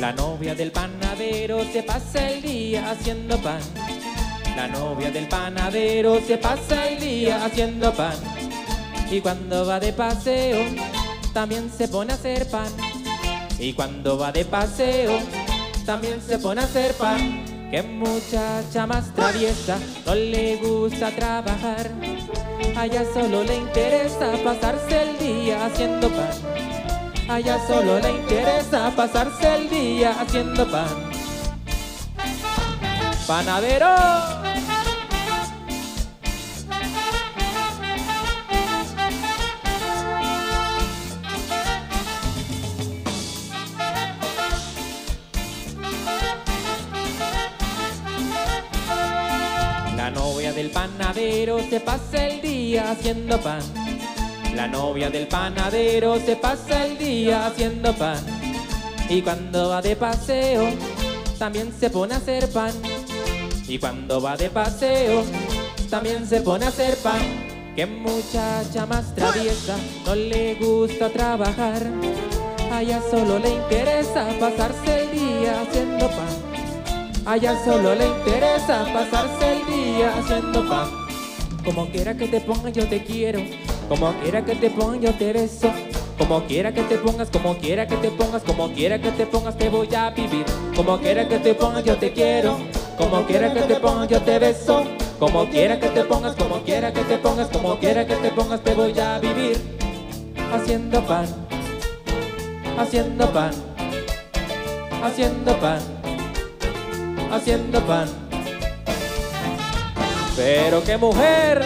La novia del panadero se pasa el día haciendo pan. La novia del panadero se pasa el día haciendo pan. Y cuando va de paseo, también se pone a hacer pan. Y cuando va de paseo, también se pone a hacer pan. Qué muchacha más traviesa, no le gusta trabajar. A ella solo le interesa pasarse el día haciendo pan. A ella solo le interesa pasarse el día haciendo pan. ¡Panadero! La novia del panadero se pasa el día haciendo pan. La novia del panadero se pasa el día haciendo pan. Y cuando va de paseo, también se pone a hacer pan. Y cuando va de paseo, también se pone a hacer pan. Qué muchacha más traviesa, no le gusta trabajar. A ella solo le interesa pasarse el día haciendo pan. A ella solo le interesa pasarse el día haciendo pan. Como quiera que te pongas yo te quiero, como quiera que te pongas yo te beso. Como quiera que te pongas, como quiera que te pongas, como quiera que te pongas te voy a vivir. Como quiera que te pongas yo te quiero, como quiera que te pongas yo te beso. Como quiera que te pongas, como quiera que te pongas, como quiera que te pongas te voy a vivir. Haciendo pan, haciendo pan, haciendo pan, haciendo pan. Pero qué mujer.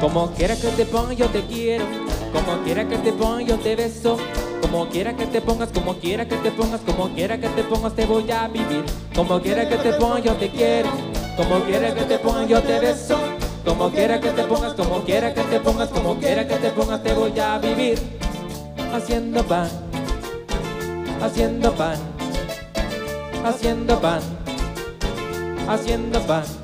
Como quiera que te pongas yo te quiero, como quiera que te pongas yo te beso. Como quiera que te pongas, como quiera que te pongas, como quiera que te pongas te voy a vivir. Como quiera que te pongas yo te quiero, como quiera que te pongas yo te beso. Como quiera que te pongas, como quiera que te pongas, como quiera que te pongas te voy a vivir. Haciendo pan, haciendo pan, haciendo pan, haciendo pan.